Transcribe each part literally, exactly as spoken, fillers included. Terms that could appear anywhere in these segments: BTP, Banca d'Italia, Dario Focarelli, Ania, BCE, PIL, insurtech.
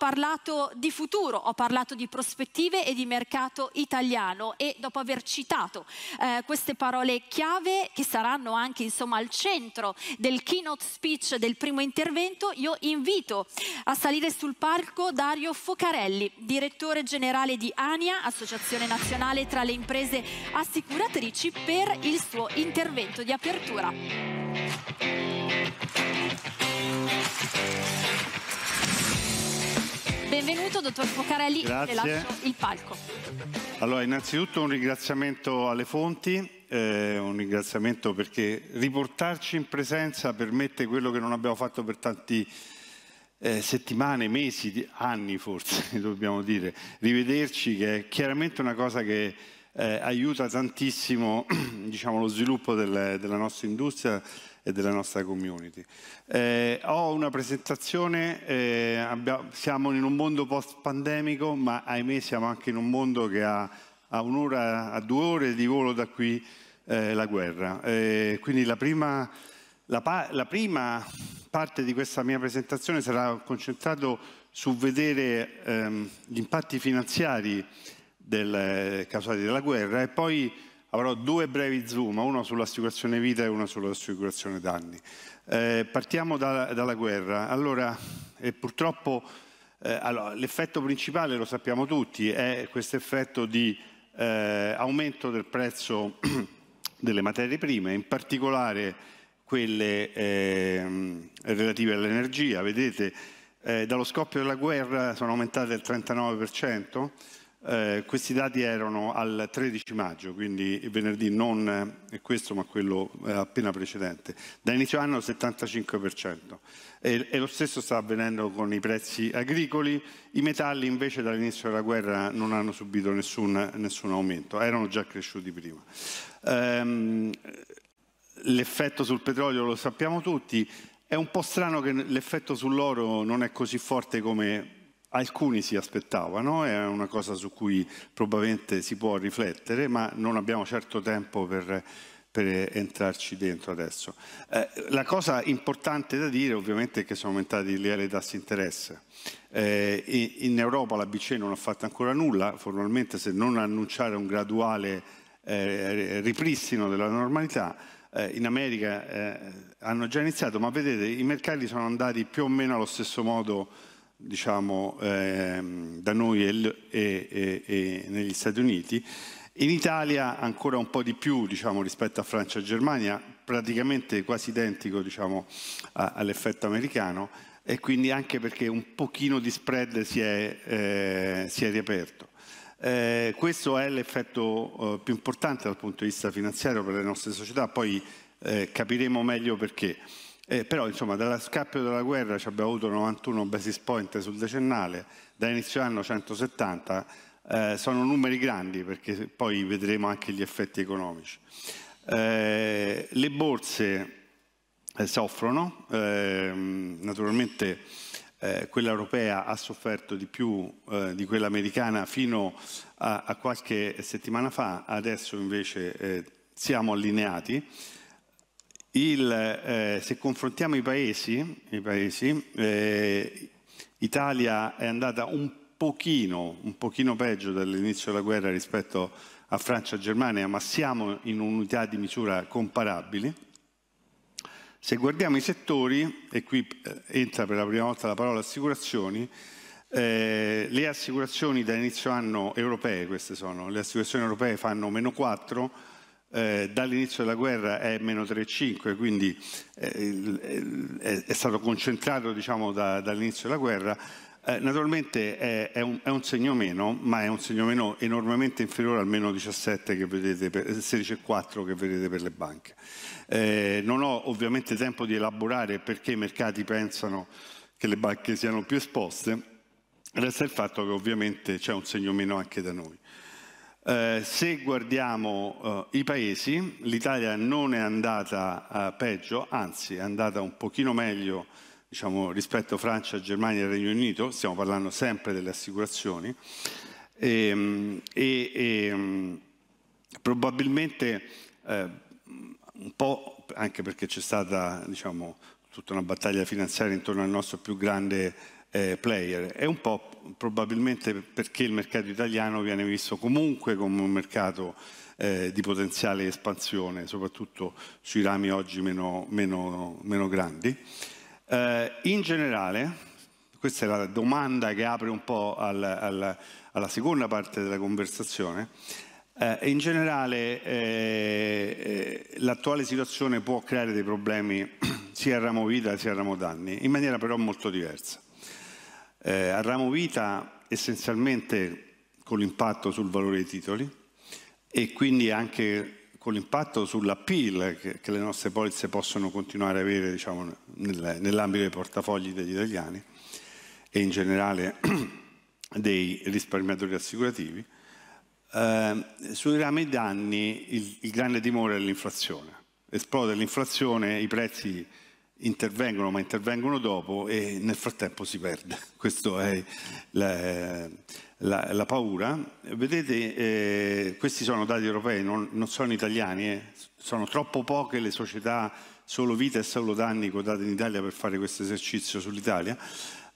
parlato di futuro, ho parlato di prospettive e di mercato italiano, e dopo aver citato eh, queste parole chiave che saranno anche insomma al centro del keynote speech, del primo intervento, io invito a salire sul palco Dario Focarelli, direttore generale di Ania, Associazione Nazionale tra le Imprese Assicuratrici, per il suo intervento di apertura. Benvenuto, dottor Focarelli, le lascio il palco. Allora, innanzitutto un ringraziamento alle fonti, eh, un ringraziamento perché riportarci in presenza permette quello che non abbiamo fatto per tanti eh, settimane, mesi, anni forse, dobbiamo dire. Rivederci, che è chiaramente una cosa che eh, aiuta tantissimo diciamo, lo sviluppo del, della nostra industria e della nostra community. Eh, ho una presentazione, eh, abbiamo, siamo in un mondo post-pandemico, ma ahimè siamo anche in un mondo che ha, ha un'ora, a due ore di volo da qui eh, la guerra. Eh, quindi la prima, la, la prima parte di questa mia presentazione sarà concentrato su vedere ehm, gli impatti finanziari del, eh, causati dalla guerra, e poi avrò due brevi zoom, uno sull'assicurazione vita e uno sull'assicurazione danni. Eh, partiamo da, dalla guerra. Allora, e purtroppo eh, allora, l'effetto principale, lo sappiamo tutti, è questo effetto di eh, aumento del prezzo delle materie prime, in particolare quelle eh, relative all'energia. Vedete, eh, dallo scoppio della guerra sono aumentate del trentanove per cento. Eh, questi dati erano al tredici maggio, quindi venerdì, non eh, questo ma quello eh, appena precedente. Da inizio anno il settantacinque per cento, e, e lo stesso sta avvenendo con i prezzi agricoli. I metalli invece dall'inizio della guerra non hanno subito nessun, nessun aumento, erano già cresciuti prima. Ehm, l'effetto sul petrolio lo sappiamo tutti. È un po' strano che l'effetto sull'oro non è così forte come alcuni si aspettavano, è una cosa su cui probabilmente si può riflettere, ma non abbiamo certo tempo per, per entrarci dentro adesso. Eh, la cosa importante da dire ovviamente è che sono aumentati i tassi di interesse. Eh, in Europa la B C E non ha fatto ancora nulla, formalmente, se non annunciare un graduale eh, ripristino della normalità. Eh, in America eh, hanno già iniziato, ma vedete, i mercati sono andati più o meno allo stesso modo, diciamo, ehm, da noi e, e, e negli Stati Uniti. In Italia ancora un po' di più, diciamo, rispetto a Francia e Germania, praticamente quasi identico, diciamo, all'effetto americano, e quindi anche perché un pochino di spread si è, eh, si è riaperto. Eh, questo è l'effetto eh, più importante dal punto di vista finanziario per le nostre società, poi eh, capiremo meglio perché. Eh, però insomma, dallo scappio della guerra ci abbiamo avuto novantuno basis point sul decennale, da inizio anno centosettanta, eh, sono numeri grandi perché poi vedremo anche gli effetti economici. Eh, le borse eh, soffrono, eh, naturalmente eh, quella europea ha sofferto di più eh, di quella americana fino a, a qualche settimana fa, adesso invece eh, siamo allineati. Il, eh, se confrontiamo i paesi, i paesi eh, Italia è andata un pochino, un pochino peggio dall'inizio della guerra rispetto a Francia e Germania, ma siamo in unità di misura comparabili. Se guardiamo i settori, e qui entra per la prima volta la parola assicurazioni, eh, le assicurazioni da inizio anno europee, queste sono, le assicurazioni europee fanno meno quattro. Eh, dall'inizio della guerra è meno tre virgola cinque, quindi eh, è, è stato concentrato, diciamo, da, dall'inizio della guerra. Eh, naturalmente è, è, un, è un segno meno, ma è un segno meno enormemente inferiore al meno diciassette che vedete, sedici virgola quattro che vedete per le banche. Eh, non ho ovviamente tempo di elaborare perché i mercati pensano che le banche siano più esposte, resta il fatto che ovviamente c'è un segno meno anche da noi. Eh, se guardiamo eh, i paesi, l'Italia non è andata eh, peggio, anzi è andata un pochino meglio, diciamo, rispetto a Francia, Germania e Regno Unito. Stiamo parlando sempre delle assicurazioni, e, e, e probabilmente eh, un po' anche perché c'è stata, diciamo, tutta una battaglia finanziaria intorno al nostro più grande eh, player. È un po' probabilmente perché il mercato italiano viene visto comunque come un mercato eh, di potenziale espansione, soprattutto sui rami oggi meno, meno, meno grandi. Eh, in generale, questa è la domanda che apre un po' al, al, alla seconda parte della conversazione, eh, in generale eh, l'attuale situazione può creare dei problemi sia a ramo vita sia a ramo danni, in maniera però molto diversa. Eh, a ramo vita essenzialmente con l'impatto sul valore dei titoli e quindi anche con l'impatto sull'appeal che, che le nostre polizze possono continuare a avere, diciamo, nel, nell'ambito dei portafogli degli italiani e in generale dei risparmiatori assicurativi. Eh, sui rami danni il, il grande timore è l'inflazione. Esplode l'inflazione, i prezzi intervengono, ma intervengono dopo e nel frattempo si perde. Questa è la, la, la paura. Vedete, eh, questi sono dati europei, non, non sono italiani, eh. Sono troppo poche le società solo vita e solo danni quotate in Italia per fare questo esercizio sull'Italia,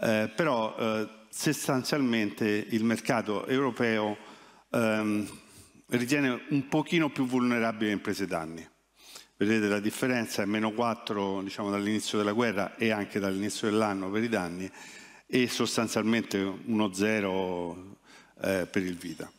eh, però eh, sostanzialmente il mercato europeo ehm, ritiene un pochino più vulnerabile le imprese danni. Vedete la differenza è meno quattro, diciamo, dall'inizio della guerra e anche dall'inizio dell'anno per i danni e sostanzialmente uno zero eh, per il vita.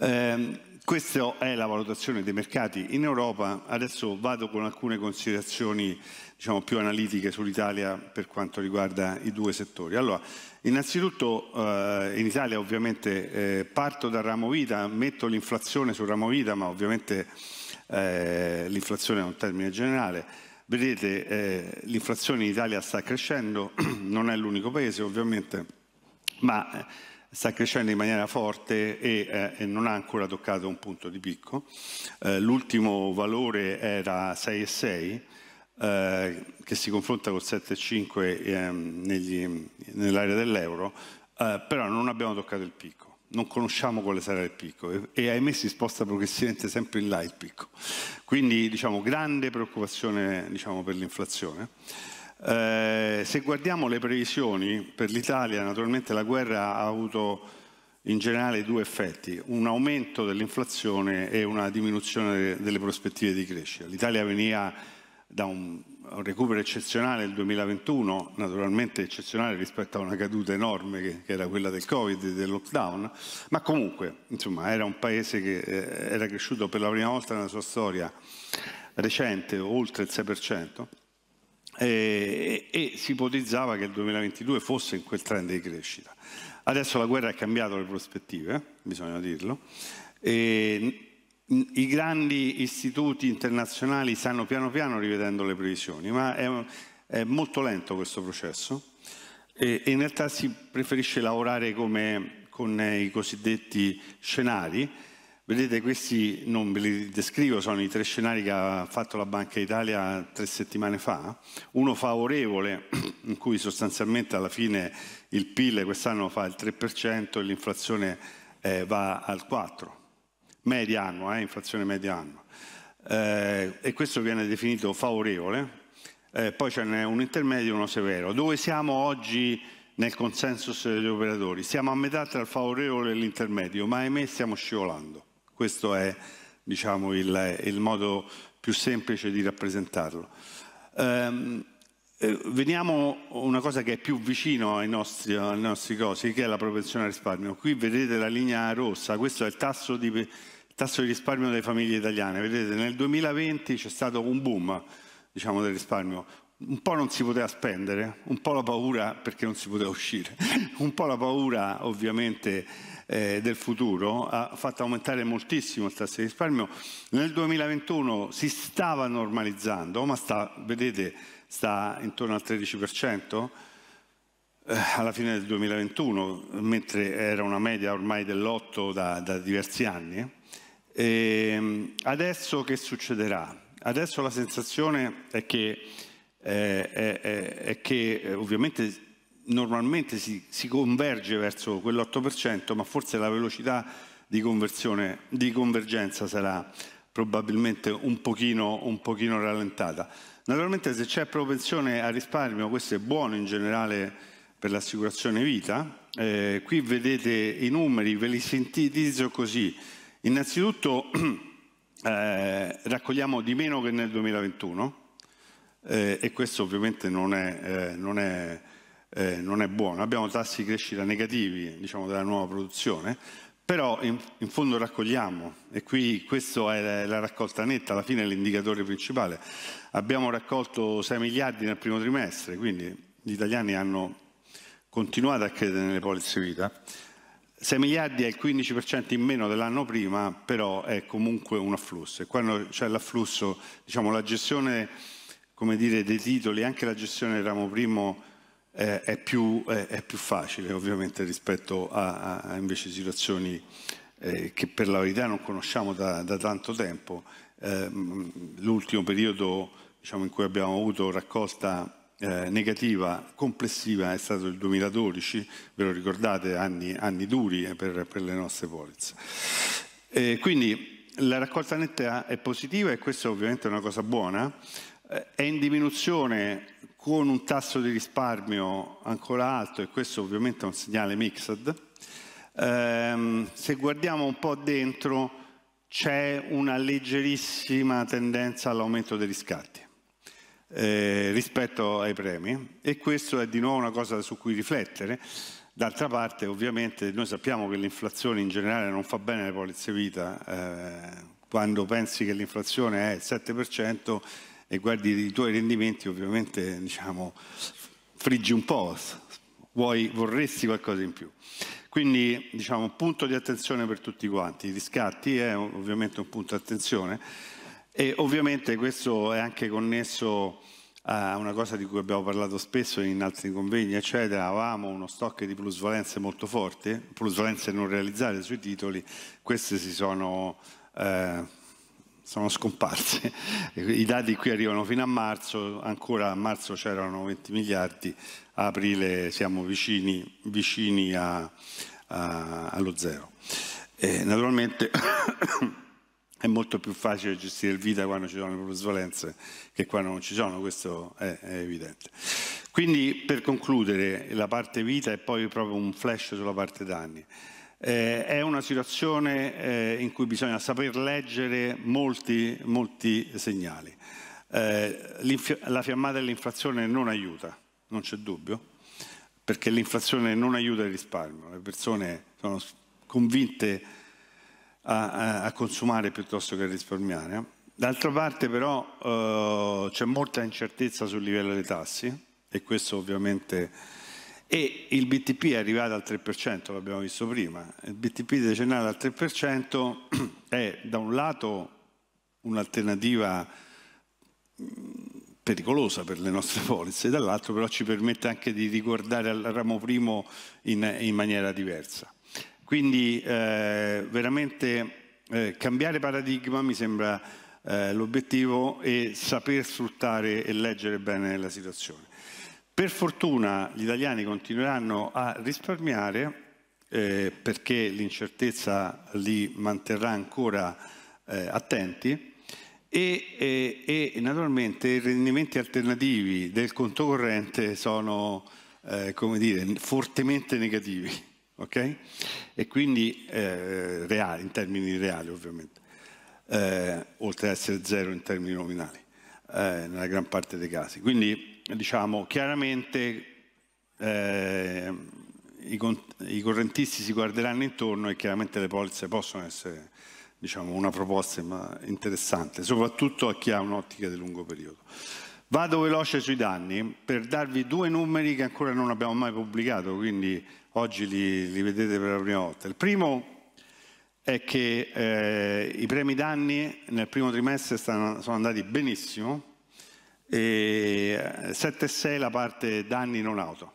Eh, questa è la valutazione dei mercati in Europa. Adesso vado con alcune considerazioni, diciamo, più analitiche sull'Italia per quanto riguarda i due settori. Allora, innanzitutto eh, in Italia ovviamente eh, parto dal ramo vita, metto l'inflazione sul ramo vita, ma ovviamente Eh, l'inflazione è un termine generale. Vedete, eh, l'inflazione in Italia sta crescendo, non è l'unico paese ovviamente, ma sta crescendo in maniera forte e, eh, e non ha ancora toccato un punto di picco. Eh, l'ultimo valore era sei virgola sei, eh, che si confronta con sette virgola cinque eh, nell'area dell'euro, eh, però non abbiamo toccato il picco. Non conosciamo quale sarà il picco e, e ahimè si sposta progressivamente sempre in là il picco. Quindi, diciamo, grande preoccupazione, diciamo, per l'inflazione. Eh, se guardiamo le previsioni per l'Italia, naturalmente la guerra ha avuto in generale due effetti, un aumento dell'inflazione e una diminuzione delle prospettive di crescita. L'Italia veniva da un, un recupero eccezionale nel duemilaventuno, naturalmente eccezionale rispetto a una caduta enorme che, che era quella del Covid e del lockdown, ma comunque, insomma, era un paese che eh, era cresciuto per la prima volta nella sua storia recente oltre il sei per cento e, e, e si ipotizzava che il duemilaventidue fosse in quel trend di crescita. Adesso la guerra ha cambiato le prospettive, bisogna dirlo, e i grandi istituti internazionali stanno piano piano rivedendo le previsioni, ma è, è molto lento questo processo e, e in realtà si preferisce lavorare come, con i cosiddetti scenari. Vedete, questi non ve li descrivo, sono i tre scenari che ha fatto la Banca d'Italia tre settimane fa. Uno favorevole, in cui sostanzialmente alla fine il P I L quest'anno fa il tre per cento e l'inflazione eh, va al quattro per cento. Media annua, eh, inflazione media annua, eh, e questo viene definito favorevole. Eh, poi ce n'è un intermedio e uno severo. Dove siamo oggi nel consensus degli operatori? Siamo a metà tra il favorevole e l'intermedio, ma ahimè stiamo scivolando. Questo è, diciamo, il, il modo più semplice di rappresentarlo. Um, eh, veniamo a una cosa che è più vicino ai nostri, ai nostri cosi, che è la propensione al risparmio. Qui vedete la linea rossa, questo è il tasso di... tasso di risparmio delle famiglie italiane. Vedete, nel duemilaventi c'è stato un boom, diciamo, del risparmio. Un po' non si poteva spendere, un po' la paura perché non si poteva uscire, un po' la paura ovviamente eh, del futuro ha fatto aumentare moltissimo il tasso di risparmio. Nel duemilaventuno si stava normalizzando, ma sta, vedete, sta intorno al tredici per cento alla fine del duemilaventuno, mentre era una media ormai dell'otto da, da diversi anni. E adesso che succederà? Adesso la sensazione è che, eh, è, è, è che ovviamente normalmente si, si converge verso quell'otto per cento, ma forse la velocità di, conversione, di convergenza sarà probabilmente un pochino, un pochino rallentata. Naturalmente se c'è propensione al risparmio, questo è buono in generale per l'assicurazione vita. Eh, qui vedete i numeri, ve li sintetizzo così. Innanzitutto eh, raccogliamo di meno che nel duemilaventuno eh, e questo ovviamente non è, eh, non è, eh, non è buono. Abbiamo tassi di crescita negativi, diciamo, della nuova produzione, però in, in fondo raccogliamo, e qui questa è la raccolta netta, alla fine è l'indicatore principale. Abbiamo raccolto sei miliardi nel primo trimestre, quindi gli italiani hanno continuato a credere nelle polizze vita. sei miliardi è il quindici per cento in meno dell'anno prima, però è comunque un afflusso. E quando c'è l'afflusso, diciamo, la gestione, come dire, dei titoli, anche la gestione del ramo primo eh, è, più, eh, è più facile ovviamente rispetto a, a invece situazioni eh, che per la verità non conosciamo da, da tanto tempo. Eh, l'ultimo periodo, diciamo, in cui abbiamo avuto raccolta Eh, negativa complessiva è stato il duemiladodici, ve lo ricordate, anni, anni duri per, per le nostre polizze. Eh, quindi la raccolta netta è positiva e questa ovviamente è una cosa buona, eh, è in diminuzione con un tasso di risparmio ancora alto e questo ovviamente è un segnale mixed. Eh, se guardiamo un po' dentro c'è una leggerissima tendenza all'aumento dei riscatti. Eh, rispetto ai premi, e questo è di nuovo una cosa su cui riflettere. D'altra parte ovviamente noi sappiamo che l'inflazione in generale non fa bene alle polizze vita, eh, quando pensi che l'inflazione è il sette per cento e guardi i tuoi rendimenti, ovviamente, diciamo, friggi un po', vuoi, vorresti qualcosa in più. Quindi, diciamo, un punto di attenzione per tutti quanti, i riscatti è ovviamente un punto di attenzione. E ovviamente questo è anche connesso a una cosa di cui abbiamo parlato spesso in altri convegni, eccetera. Avevamo uno stock di plusvalenze molto forte, plusvalenze non realizzate sui titoli, queste si sono, eh, sono scomparse. I dati qui arrivano fino a marzo, ancora a marzo c'erano venti miliardi, a aprile siamo vicini, vicini a, a, allo zero. E naturalmente è molto più facile gestire il vita quando ci sono le plusvalenze che quando non ci sono, questo è, è evidente. Quindi, per concludere la parte vita e poi proprio un flash sulla parte danni, eh, è una situazione eh, in cui bisogna saper leggere molti, molti segnali. Eh, la fiammata dell'inflazione non aiuta, non c'è dubbio, perché l'inflazione non aiuta il risparmio, le persone sono convinte A, a consumare piuttosto che a risparmiare. D'altra parte però eh, c'è molta incertezza sul livello dei tassi e questo ovviamente, e il B T P è arrivato al tre per cento, l'abbiamo visto prima, il B T P decennale al tre per cento è da un lato un'alternativa pericolosa per le nostre polizze, dall'altro però ci permette anche di ricordare al ramo primo in, in maniera diversa. Quindi eh, veramente eh, cambiare paradigma mi sembra eh, l'obiettivo, e saper sfruttare e leggere bene la situazione. Per fortuna gli italiani continueranno a risparmiare eh, perché l'incertezza li manterrà ancora eh, attenti e, e, e naturalmente i rendimenti alternativi del conto corrente sono eh, come dire, fortemente negativi. Okay? E quindi eh, reali, in termini reali ovviamente, eh, oltre ad essere zero in termini nominali eh, nella gran parte dei casi. Quindi, diciamo, chiaramente eh, i, i correntisti si guarderanno intorno e chiaramente le polizze possono essere, diciamo, una proposta interessante, soprattutto a chi ha un'ottica di lungo periodo. Vado veloce sui danni per darvi due numeri che ancora non abbiamo mai pubblicato, quindi oggi li, li vedete per la prima volta. Il primo è che eh, i premi danni nel primo trimestre stanno, sono andati benissimo, e sette virgola sei la parte danni non auto,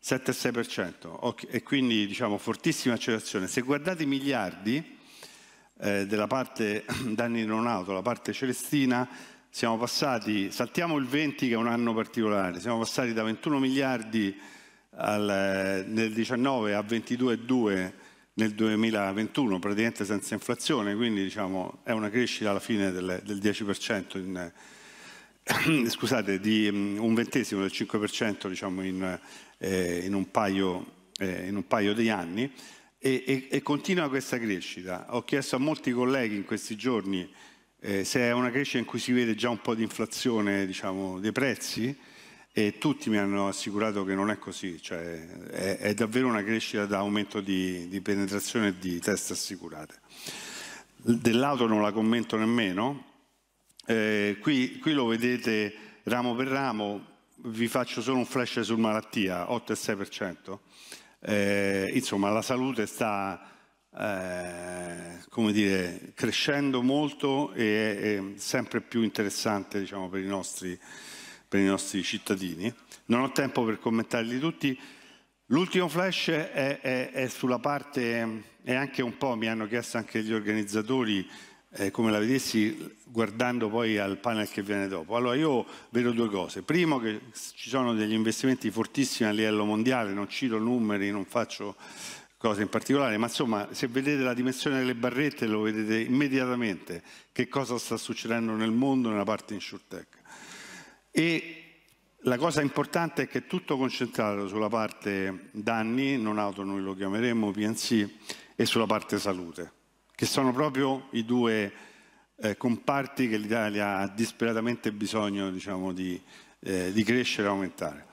sette virgola sei per cento, e quindi, diciamo, fortissima accelerazione. Se guardate i miliardi eh, della parte danni non auto, la parte celestina, siamo passati, saltiamo il venti che è un anno particolare, siamo passati da ventuno miliardi Al, nel diciannove a ventidue virgola due nel duemilaventuno, praticamente senza inflazione, quindi, diciamo, è una crescita alla fine del, del dieci per cento in, scusate, di un ventesimo del cinque per cento, diciamo, in, eh, in, un paio, eh, in un paio di anni, e, e, e continua questa crescita. Ho chiesto a molti colleghi in questi giorni eh, se è una crescita in cui si vede già un po' di inflazione, diciamo, dei prezzi, e tutti mi hanno assicurato che non è così, cioè è, è davvero una crescita da aumento di, di penetrazione e di teste assicurate. Dell'auto non la commento nemmeno, eh, qui, qui lo vedete ramo per ramo, vi faccio solo un flash su malattia, otto virgola sei per cento. Eh, insomma, la salute sta eh, come dire, crescendo molto e è, è sempre più interessante, diciamo, per i nostri... per i nostri cittadini. Non ho tempo per commentarli tutti. L'ultimo flash è, è, è sulla parte, e anche un po' mi hanno chiesto anche gli organizzatori eh, come la vedessi guardando poi al panel che viene dopo. Allora io vedo due cose. Primo, che ci sono degli investimenti fortissimi a livello mondiale, non cito numeri, non faccio cose in particolare, ma insomma se vedete la dimensione delle barrette lo vedete immediatamente che cosa sta succedendo nel mondo nella parte insurtech. E la cosa importante è che è tutto concentrato sulla parte danni, non auto noi lo chiameremo P and C, e sulla parte salute, che sono proprio i due eh, comparti che l'Italia ha disperatamente bisogno, diciamo, di, eh, di crescere e aumentare.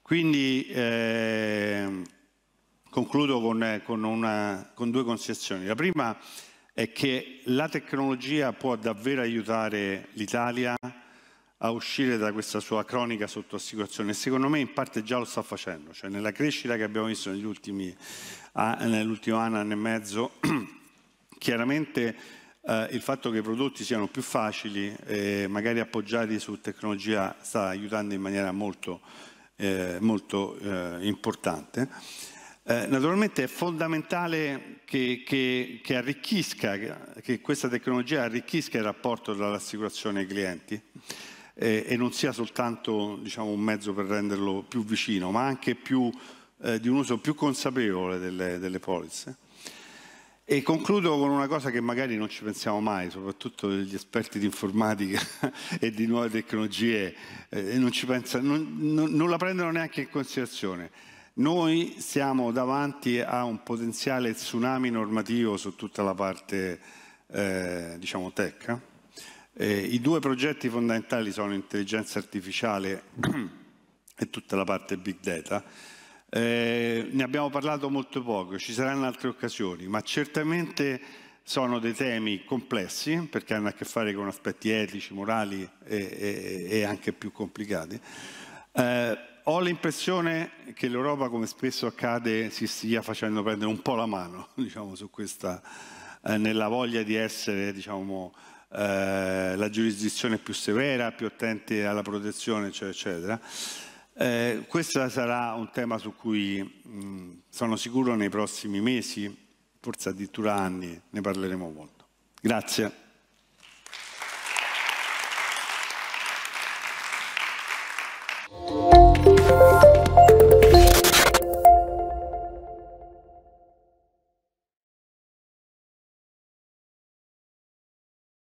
Quindi eh, concludo con, con, una, con due considerazioni. La prima è che la tecnologia può davvero aiutare l'Italia a uscire da questa sua cronica sottoassicurazione, e secondo me in parte già lo sta facendo, cioè nella crescita che abbiamo visto negli ultimi nell'ultimo anno, anno e mezzo, chiaramente eh, il fatto che i prodotti siano più facili e magari appoggiati su tecnologia sta aiutando in maniera molto, eh, molto eh, importante. Eh, naturalmente è fondamentale che, che, che arricchisca, che, che questa tecnologia arricchisca il rapporto tra l'assicurazione e i clienti, e non sia soltanto, diciamo, un mezzo per renderlo più vicino, ma anche più, eh, di un uso più consapevole delle, delle polizze. E concludo con una cosa che magari non ci pensiamo mai, soprattutto gli esperti di informatica e di nuove tecnologie, eh, non, ci pensa, non, non, non la prendono neanche in considerazione. Noi siamo davanti a un potenziale tsunami normativo su tutta la parte, eh, diciamo, tech. Eh? Eh, I due progetti fondamentali sono l'intelligenza artificiale e tutta la parte big data. Eh, ne abbiamo parlato molto poco, ci saranno altre occasioni, ma certamente sono dei temi complessi perché hanno a che fare con aspetti etici, morali e, e, e anche più complicati. Eh, ho l'impressione che l'Europa, come spesso accade, si stia facendo prendere un po' la mano, diciamo, su questa, eh, nella voglia di essere, diciamo, Eh, la giurisdizione più severa, più attenti alla protezione, eccetera, eccetera. Eh, questo sarà un tema su cui mh, sono sicuro nei prossimi mesi, forse addirittura anni, ne parleremo molto. Grazie.